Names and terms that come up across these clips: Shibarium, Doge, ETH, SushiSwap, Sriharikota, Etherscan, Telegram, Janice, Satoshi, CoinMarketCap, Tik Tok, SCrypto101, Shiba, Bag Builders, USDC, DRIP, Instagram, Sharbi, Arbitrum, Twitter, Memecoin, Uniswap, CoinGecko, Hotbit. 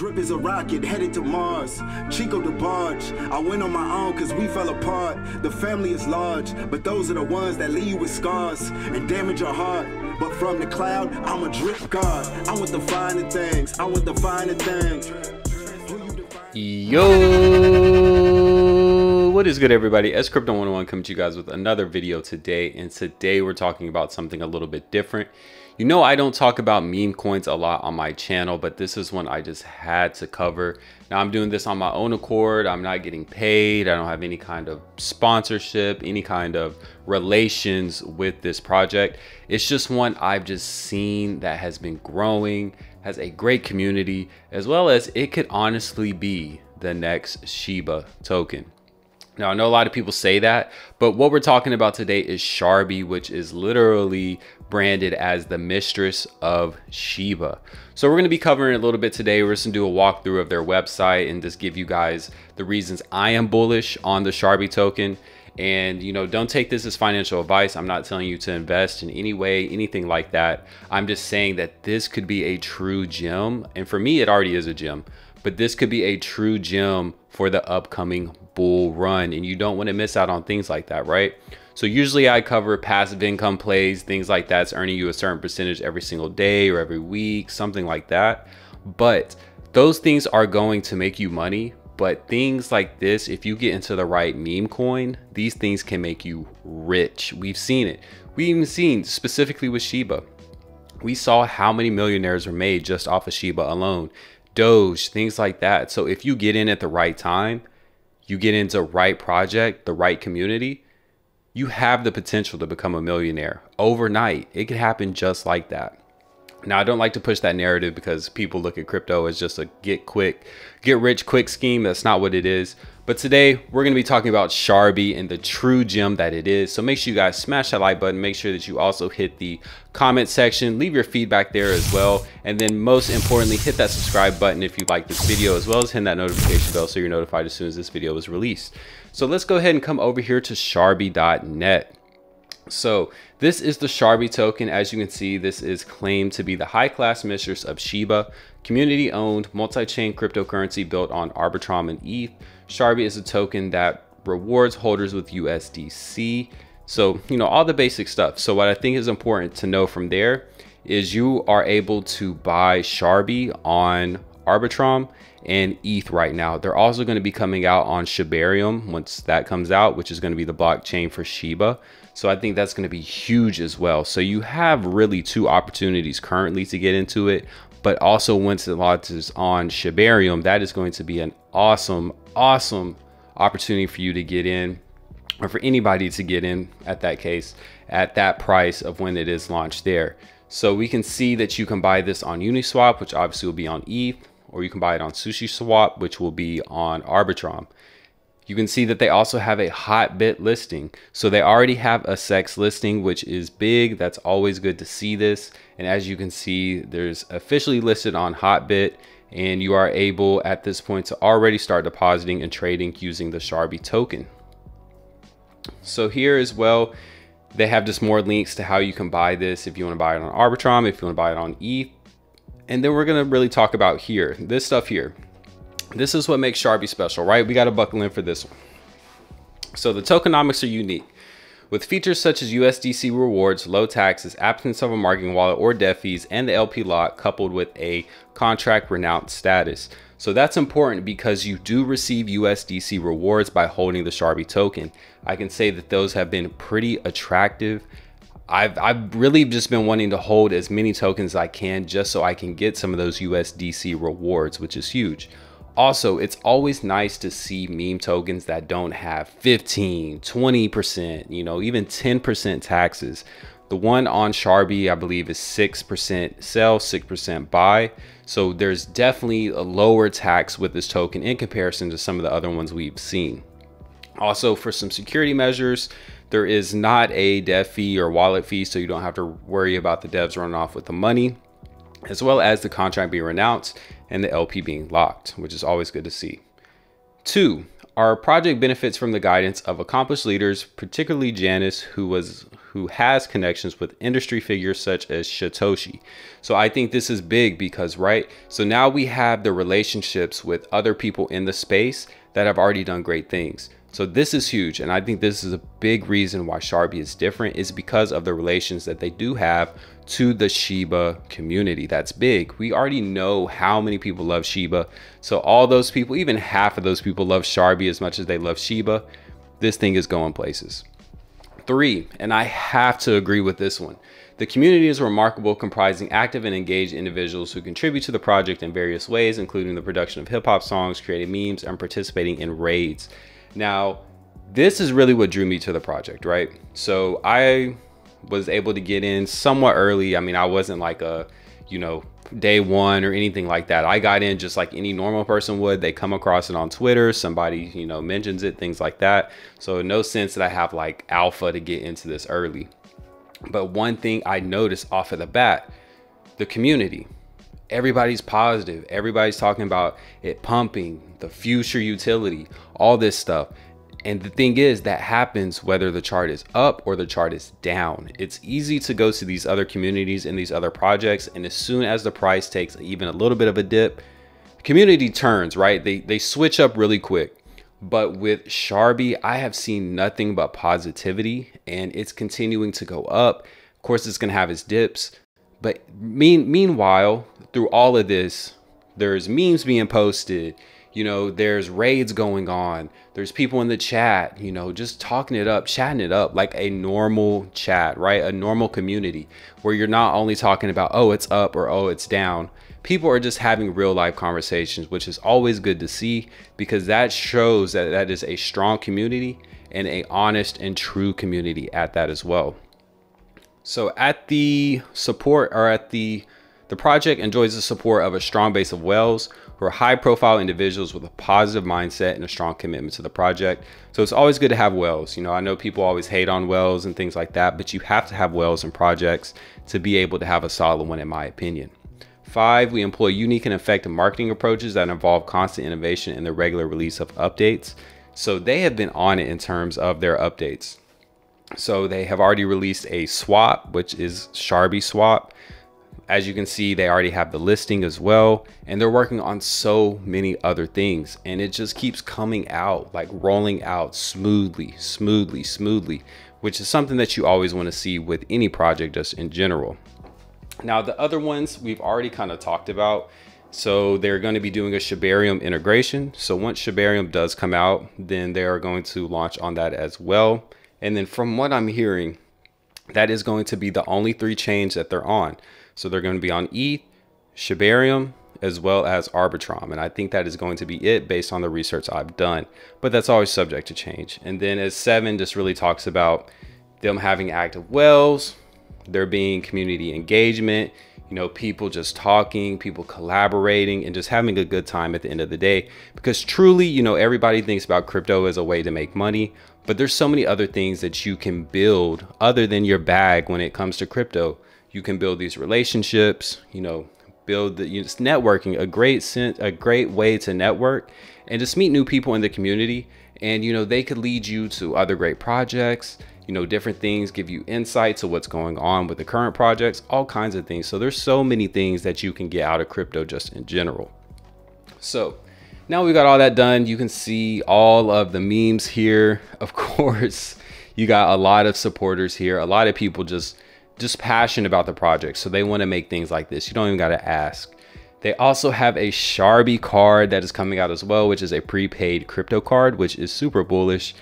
Drip is a rocket headed to Mars. Chico the barge. I went on my own cause we fell apart. The family is large, but those are the ones that leave you with scars and damage your heart. But from the cloud, I'm a drip god. I'm with the finer things. I'm with the finer things. Yo, what is good, everybody? SCrypto101 coming to you guys with another video today. And today we're talking about something a little bit different. You know, I don't talk about meme coins a lot on my channel, but this is one I just had to cover. Now, I'm doing this on my own accord. I'm not getting paid. I don't have any kind of sponsorship, any kind of relations with this project. It's just one I've just seen that has been growing, has a great community, as well as it could honestly be the next Shiba token. Now, I know a lot of people say that, but what we're talking about today is Sharbi, which is literally branded as the mistress of Shiba. So we're going to be covering a little bit today. We're just going to do a walkthrough of their website and just give you guys the reasons I am bullish on the Sharbi token. And, you know, don't take this as financial advice. I'm not telling you to invest in any way, anything like that. I'm just saying that this could be a true gem. And for me, it already is a gem. But this could be a true gem for the upcoming bull run, and you don't want to miss out on things like that, right? So usually I cover passive income plays, things like that's earning you a certain percentage every single day or every week, something like that. But those things are going to make you money. But things like this, if you get into the right meme coin, these things can make you rich. We've seen it. We've even seen specifically with Shiba. We saw how many millionaires were made just off of Shiba alone. Doge, things like that. So if you get in at the right time, you get into the right project, the right community, you have the potential to become a millionaire overnight. It could happen just like that. Now, I don't like to push that narrative because people look at crypto as just a get quick, get rich quick scheme. That's not what it is. But today we're going to be talking about Sharbi and the true gem that it is. So make sure you guys smash that like button. Make sure that you also hit the comment section. Leave your feedback there as well. And then most importantly, hit that subscribe button if you like this video, as well as hit that notification bell so you're notified as soon as this video is released. So let's go ahead and come over here to Sharbi.net. So this is the Sharbi token. As you can see, this is claimed to be the high class mistress of Shiba, community owned multi-chain cryptocurrency built on Arbitrum and ETH. Sharbi is a token that rewards holders with USDC. So, you know, all the basic stuff. So what I think is important to know from there is you are able to buy Sharbi on Arbitrum and ETH right now. They're also going to be coming out on Shibarium once that comes out, which is going to be the blockchain for Shiba. So I think that's going to be huge as well. So you have really two opportunities currently to get into it, but also once it launches on Shibarium, that is going to be an awesome, awesome opportunity for you to get in, or for anybody to get in at that case, at that price of when it is launched there. So we can see that you can buy this on Uniswap, which obviously will be on ETH, or you can buy it on SushiSwap, which will be on Arbitrum. You can see that they also have a Hotbit listing. So they already have a SEX listing, which is big. That's always good to see this. And as you can see, there's officially listed on Hotbit, and you are able at this point to already start depositing and trading using the Sharbi token. So here as well, they have just more links to how you can buy this. If you want to buy it on Arbitrum, if you want to buy it on ETH. And then we're going to really talk about here, this stuff here. This is what makes Sharbi special, right? We got to buckle in for this one. So the tokenomics are unique. With features such as USDC rewards, low taxes, absence of a marketing wallet or dev fees, and the LP lock coupled with a contract renowned status. So that's important because you do receive USDC rewards by holding the Sharbi token. I can say that those have been pretty attractive. I've really just been wanting to hold as many tokens as I can just so I can get some of those USDC rewards, which is huge. Also, it's always nice to see meme tokens that don't have 15, 20%, you know, even 10% taxes. The one on Sharbi, I believe, is 6% sell, 6% buy. So there's definitely a lower tax with this token in comparison to some of the other ones we've seen. Also, for some security measures, there is not a dev fee or wallet fee, so you don't have to worry about the devs running off with the money, as well as the contract being renounced and the LP being locked, which is always good to see. 2, our project benefits from the guidance of accomplished leaders, particularly Janice, who was who has connections with industry figures such as Satoshi. So I think this is big because, right, so now we have the relationships with other people in the space that have already done great things. So this is huge, and I think this is a big reason why Sharbi is different, is because of the relations that they do have to the Shiba community. That's big. We already know how many people love Shiba. So all those people, even half of those people love Sharbi as much as they love Shiba. This thing is going places. 3, and I have to agree with this one. The community is remarkable, comprising active and engaged individuals who contribute to the project in various ways, including the production of hip hop songs, creating memes, and participating in raids. Now, this is really what drew me to the project, right? So I was able to get in somewhat early. I mean, I wasn't like a, you know, day one or anything like that. I got in just like any normal person would. They come across it on Twitter, somebody, you know, mentions it, things like that. So no sense that I have like alpha to get into this early. But one thing I noticed off of the bat, the community. Everybody's positive. Everybody's talking about it pumping, the future utility, all this stuff. And the thing is, that happens whether the chart is up or the chart is down. It's easy to go to these other communities and these other projects, and as soon as the price takes even a little bit of a dip, community turns, right? They switch up really quick. But with Sharbi, I have seen nothing but positivity, and it's continuing to go up. Of course, it's going to have its dips. But meanwhile, through all of this, there's memes being posted, you know, there's raids going on, there's people in the chat, you know, just talking it up, chatting it up like a normal chat, right? A normal community where you're not only talking about, oh, it's up or oh, it's down. People are just having real life conversations, which is always good to see, because that shows that that is a strong community and a honest and true community at that as well. So at the support, or at the project enjoys the support of a strong base of whales who are high profile individuals with a positive mindset and a strong commitment to the project. So it's always good to have whales. You know, I know people always hate on whales and things like that, but you have to have whales in projects to be able to have a solid one, in my opinion. 5, we employ unique and effective marketing approaches that involve constant innovation in the regular release of updates. So they have been on it in terms of their updates. So they have already released a swap, which is Sharbi swap. As you can see, they already have the listing as well, and they're working on so many other things, and it just keeps coming out, like rolling out smoothly, which is something that you always want to see with any project just in general. Now, the other ones we've already kind of talked about. So they're going to be doing a Shibarium integration. So once Shibarium does come out, then they are going to launch on that as well. And then from what I'm hearing, that is going to be the only 3 chains that they're on. So they're going to be on ETH, Shibarium, as well as Arbitrum. And I think that is going to be it based on the research I've done. But that's always subject to change. And then as 7 just really talks about them having active whales, there being community engagement, you know, people just talking, people collaborating, and just having a good time at the end of the day. Because truly, you know, everybody thinks about crypto as a way to make money, but there's so many other things that you can build other than your bag when it comes to crypto. You can build these relationships, you know, build the networking, a great way to network and just meet new people in the community. And, you know, they could lead you to other great projects, you know, different things, give you insight to what's going on with the current projects, all kinds of things. So there's so many things that you can get out of crypto just in general. So now we've got all that done. You can see all of the memes here. Of course, you got a lot of supporters here. A lot of people just passionate about the project. So they want to make things like this. You don't even got to ask. They also have a Sharbi card that is coming out as well, which is a prepaid crypto card, which is super bullish.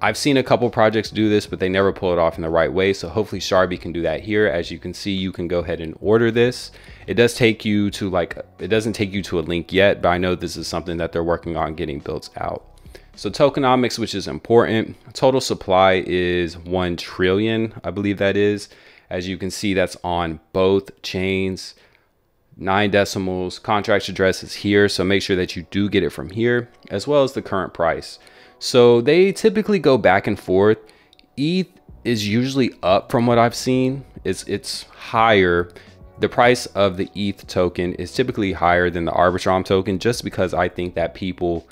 I've seen a couple projects do this, but they never pull it off in the right way. So hopefully Sharbi can do that here. As you can see, you can go ahead and order this. It does take you to like, it doesn't take you to a link yet, but I know this is something that they're working on getting built out. So tokenomics, which is important. Total supply is 1 trillion, I believe that is. As you can see, that's on both chains. 9 decimals, contract address is here. So make sure that you do get it from here, as well as the current price. So they typically go back and forth. ETH is usually up from what I've seen. It's higher. The price of the ETH token is typically higher than the Arbitrum token, just because I think that people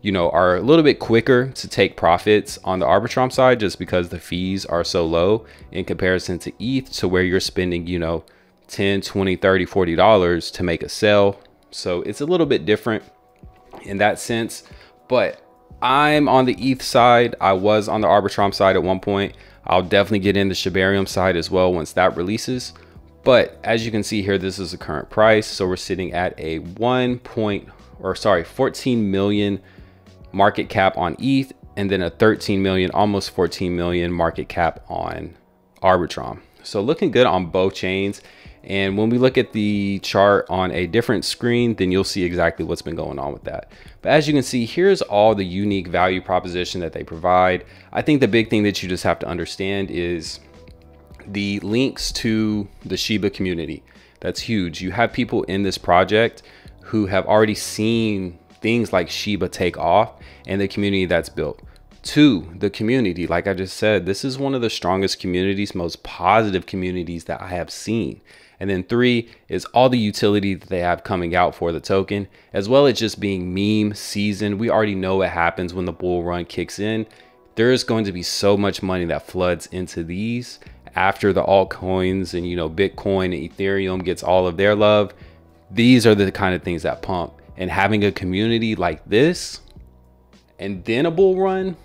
you know, are a little bit quicker to take profits on the Arbitrum side, just because the fees are so low in comparison to ETH, to where you're spending, you know, $10, $20, $30, $40 to make a sale. So it's a little bit different in that sense. But I'm on the ETH side. I was on the Arbitrum side at one point. I'll definitely get in the Shibarium side as well once that releases. But as you can see here, this is the current price. So we're sitting at a 14 million market cap on ETH, and then a 13 million, almost 14 million market cap on Arbitrum. So looking good on both chains. And when we look at the chart on a different screen, then you'll see exactly what's been going on with that. But as you can see, here's all the unique value proposition that they provide. I think the big thing that you just have to understand is the links to the Shiba community. That's huge. You have people in this project who have already seen things like Shiba take off and the community that's built. Two, the community, like I just said, this is one of the strongest communities, most positive communities that I have seen. And then three is all the utility that they have coming out for the token, as well as just being meme season. We already know what happens when the bull run kicks in. There is going to be so much money that floods into these after the altcoins and, you know, Bitcoin and Ethereum gets all of their love. These are the kind of things that pump, and having a community like this and then a bull run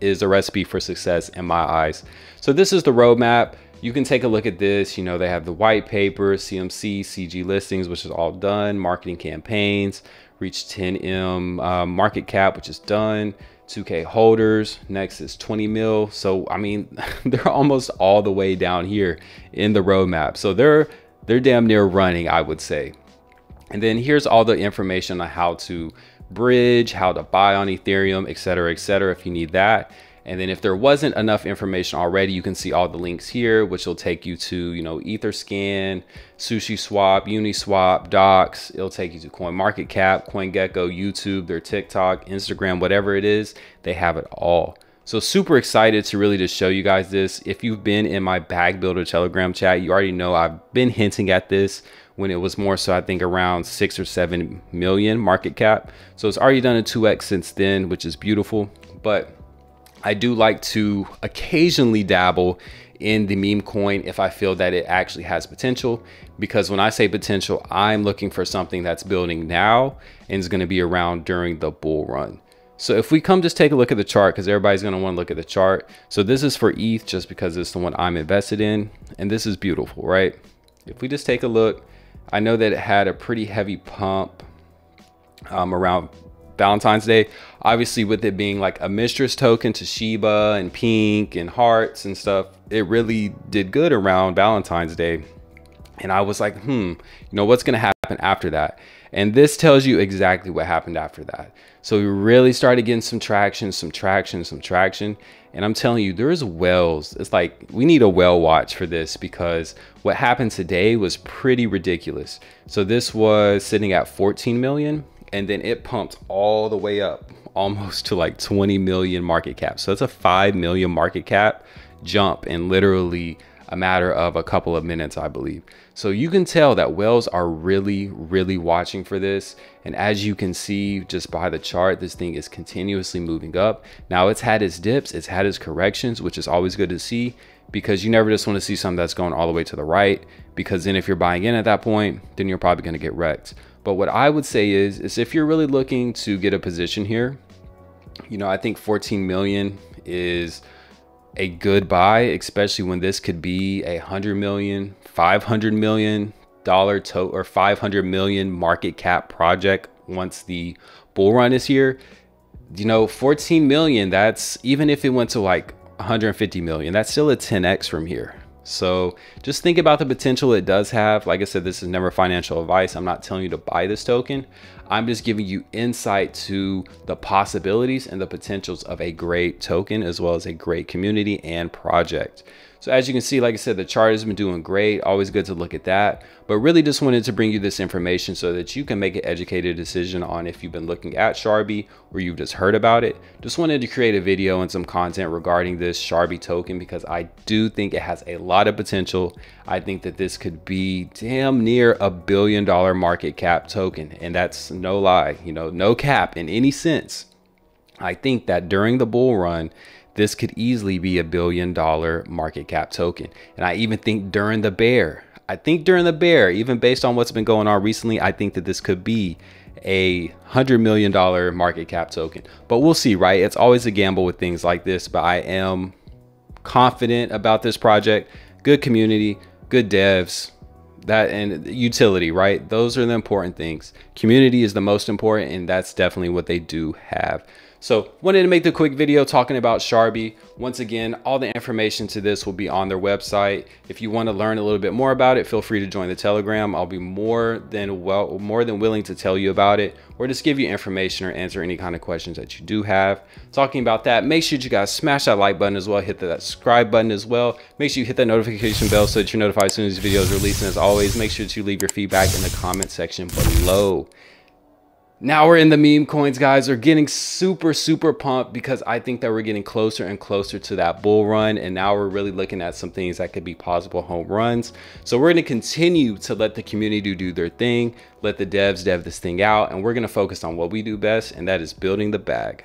is a recipe for success in my eyes. So this is the roadmap. You can take a look at this. You know, they have the white paper, CMC, CG listings, which is all done, marketing campaigns, reach 10M market cap, which is done, 2K holders, next is 20 mil. So, I mean, they're almost all the way down here in the roadmap. So they're damn near running, I would say. And then here's all the information on how to bridge, how to buy on Ethereum, etc., etc., if you need that. And then if there wasn't enough information already, you can see all the links here, which will take you to, you know, Etherscan, SushiSwap, Uniswap, Docs. It'll take you to CoinMarketCap, CoinGecko, YouTube, their TikTok, Instagram, whatever it is, they have it all. So super excited to really just show you guys this. If you've been in my Bag Builder Telegram chat, you already know I've been hinting at this when it was more so, I think, around 6 or 7 million market cap. So it's already done a 2x since then, which is beautiful. But I do like to occasionally dabble in the meme coin if I feel that it actually has potential, because when I say potential, I'm looking for something that's building now and is going to be around during the bull run. So if we come just take a look at the chart, because everybody's going to want to look at the chart. So this is for ETH, just because it's the one I'm invested in, and this is beautiful, right? If we just take a look, I know that it had a pretty heavy pump around Valentine's Day, obviously, with it being like a mistress token to Shiba and pink and hearts and stuff. It really did good around Valentine's Day. And I was like, you know, what's going to happen after that? And this tells you exactly what happened after that. So we really started getting some traction, And I'm telling you, there's whales. It's like, we need a whale watch for this, because what happened today was pretty ridiculous. So this was sitting at 14 million. And then it pumped all the way up almost to like 20 million market cap. So that's a 5 million market cap jump in literally a matter of a couple of minutes, I believe. So you can tell that whales are really, really watching for this. And as you can see, just by the chart, this thing is continuously moving up. Now it's had its dips, it's had its corrections, which is always good to see, because you never just want to see something that's going all the way to the right, because then if you're buying in at that point, then you're probably going to get wrecked. But what I would say is if you're really looking to get a position here, you know, I think 14 million is a good buy, especially when this could be a 100 million, $500 million total, or 500 million market cap project once the bull run is here. You know, 14 million, that's even if it went to like 150 million, that's still a 10x from here. So just think about the potential it does have. Like I said, this is never financial advice. I'm not telling you to buy this token. I'm just giving you insight to the possibilities and the potentials of a great token, as well as a great community and project. So as you can see, like I said, the chart has been doing great. Always good to look at that. But really just wanted to bring you this information so that you can make an educated decision on if you've been looking at Sharbi or you've just heard about it. Just wanted to create a video and some content regarding this Sharbi token, because I do think it has a lot of potential. I think that this could be damn near a $1 billion market cap token. And that's no lie, you know, no cap in any sense. I think that during the bull run, this could easily be $1 billion market cap token. And I even think during the bear, even based on what's been going on recently, I think that this could be $100 million market cap token. But we'll see, right? It's always a gamble with things like this, but I am confident about this project. Good community, good devs, that and utility, right? Those are the important things. Community is the most important, and that's definitely what they do have. So wanted to make the quick video talking about Sharbi. Once again, all the information to this will be on their website. If you want to learn a little bit more about it, feel free to join the Telegram. I'll be more than willing to tell you about it, or just give you information or answer any kind of questions that you do have. Talking about that, make sure you guys smash that like button as well. Hit that subscribe button as well. Make sure you hit that notification bell so that you're notified as soon as videos are released. And as always, make sure that you leave your feedback in the comment section below. Now we're in the meme coins, guys. We're getting super, super pumped because I think that we're getting closer and closer to that bull run. And now we're really looking at some things that could be possible home runs. So we're gonna continue to let the community do their thing, let the devs dev this thing out, and we're gonna focus on what we do best, and that is building the bag.